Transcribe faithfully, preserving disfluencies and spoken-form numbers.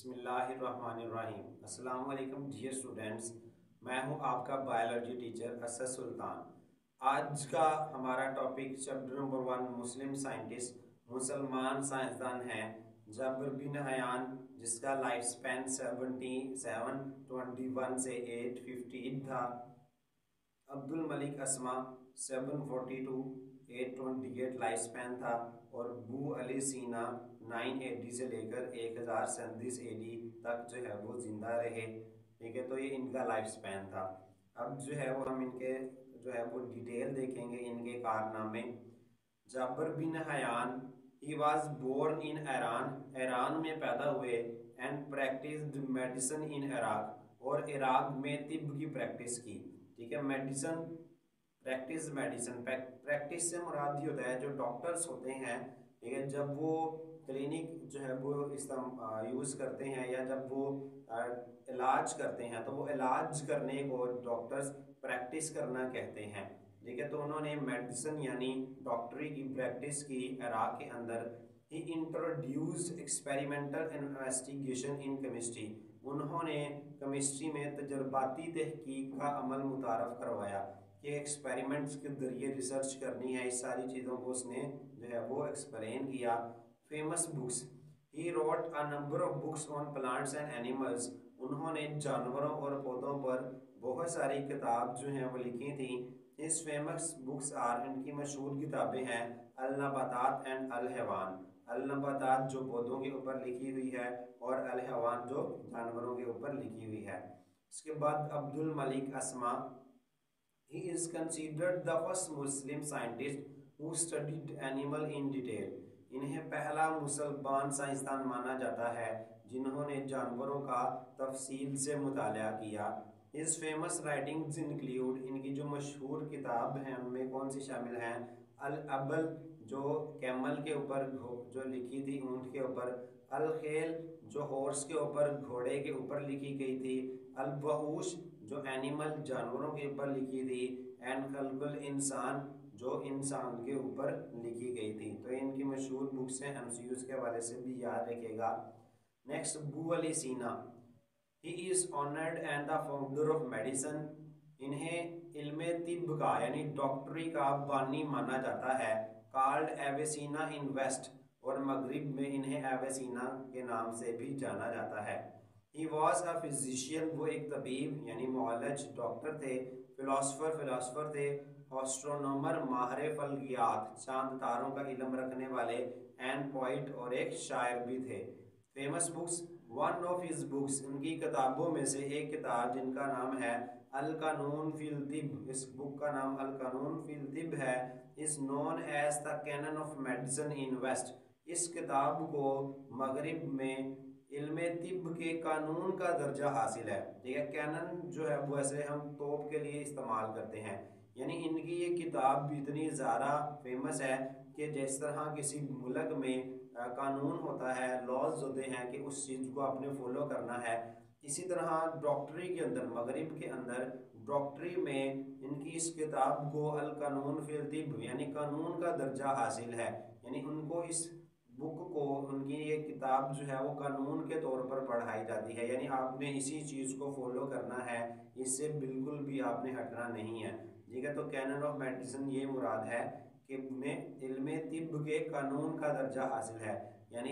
बिस्मिल्लाहिर्रहमानिर्रहीम। अस्सलाम वालेकुम डियर स्टूडेंट्स, मैं हूं आपका बायोलॉजी टीचर असद सुल्तान। आज का हमारा topic chapter number one Muslim scientist, मुसलमान साइंसदान हैं जाबिर बिन हयान, जिसका लाइफ स्पैन सत्रह सौ इक्यावन से आठ सौ पंद्रह था। अब्दुल मलिक अस्मा सात सौ बयालीस से आठ सौ अट्ठाईस लाइफ स्पैन था, और बू अली सीना नौ सौ अस्सी से लेकर एक हज़ार सैंतीस एडी तक जो है वो जिंदा रहे। ठीक है, तो ये इनका लाइफ स्पैन था। अब जो है वो हम इनके जो है वो डिटेल देखेंगे, इनके कारनामे। Jabir bin Hayyan he was born in Iran, Iran में पैदा हुए, and practised medicine in Iraq, और इराक में तिब की प्रैक्टिस की। ठीक है, मेडिसिन प्रैक्टिस मेडिसिन प्रैक्टिस से मुराद होता है जो डॉक्टर्स होते हैं। ठीक है, जब वो क्लिनिक जो है वो इस्तेमाल यूज़ करते हैं या जब वो आ, इलाज करते हैं तो वो इलाज करने को डॉक्टर्स प्रैक्टिस करना कहते हैं। ठीक है, तो उन्होंने मेडिसिन यानी डॉक्टरी की प्रैक्टिस की इराक के अंदर। He introduce experimental investigation in chemistry, उन्होंने केमिस्ट्री में तजर्बाती तहकीक का अमल मुतारफ़ करवाया कि एक्सपेरिमेंट्स के ज़रिए रिसर्च करनी है। इस सारी चीज़ों को उसने जो है वो एक्सप्लेन किया। Famous books, he wrote a number of books on plants and animals, उन्होंने जानवरों और पौधों पर बहुत सारी किताब जो हैं वो लिखी थी। इस फेमस बुक्स आर, इनकी मशहूर किताबें हैं अल-नबादात एंड अल-हवान। अल-नबादात जो पौधों के ऊपर लिखी हुई है, और अल-हवान जो जानवरों के ऊपर लिखी हुई है। इसके बाद Abdul Malik Asma, he is considered the first Muslim scientist who studied animal in detail. इन्हें पहला मुसलमान साइंसदान माना जाता है जिन्होंने जानवरों का तफसील से मुताला किया। इस फेमस राइटिंग्स इंक्लूड, इनकी जो मशहूर किताब हैं उनमें कौन सी शामिल हैं, अल-अबल जो कैमल के ऊपर जो लिखी थी, ऊंट के ऊपर, अल-खेल जो हॉर्स के ऊपर, घोड़े के ऊपर लिखी गई थी, अल-बहूश जो एनिमल जानवरों के ऊपर लिखी थी, एंड कलबल इंसान जो इंसान के ऊपर लिखी गई थी। तो इनकी मशहूर बुक्स हैं, एमसीक्यूज़ के हवाले से भी याद रखेगा। Next, Bu Ali Sina, he is honoured and the founder of medicine. इन्हें इल्मे तिब का यानी डॉक्टरी का बानी माना जाता है। कॉल्ड एवेसीना इन वेस्ट और मगरिब में इन्हें एवेसीना के नाम से भी जाना जाता है। ही वॉज अ फिजिशियन, वो एक तबीब यानी मौलज डॉक्टर थे, फिलासफर फिलासफर थे, एस्ट्रोनॉमर माहर फलकियात चांद तारों का इलम रखने वाले, एंड पोइट और एक शायर भी थे। Famous books, one of his books, उनकी किताबों में से एक किताब जिनका नाम है अल कानून फिल तिब, इस बुक का नाम अल कानून फिल तिब है, is known as the Canon of Medicine in West. इस किताब को मगरिब में इल्मे तिब के कानून का दर्जा हासिल है। ठीक है, कैनन जो है वो ऐसे हम तोप के लिए इस्तेमाल करते हैं, यानी इनकी ये किताब भी इतनी ज़्यादा फेमस है कि जिस तरह किसी मुल्क में कानून होता है, लॉज होते हैं कि उस चीज़ को आपने फॉलो करना है, इसी तरह डॉक्टरी के अंदर, मगरिब के अंदर डॉक्टरी में इनकी इस किताब को अल कानून फिल तिब यानी कानून का दर्जा हासिल है। यानी उनको इस बुक को, उनकी ये किताब जो है वो कानून के तौर पर पढ़ाई जाती है, यानी आपने इसी चीज़ को फॉलो करना है, इससे बिल्कुल भी आपने हटना नहीं है। ठीक है, तो कैनन ऑफ मेडिसिन ये मुराद है कि उन्हें इल्मे तिब के कानून का दर्जा हासिल है, यानी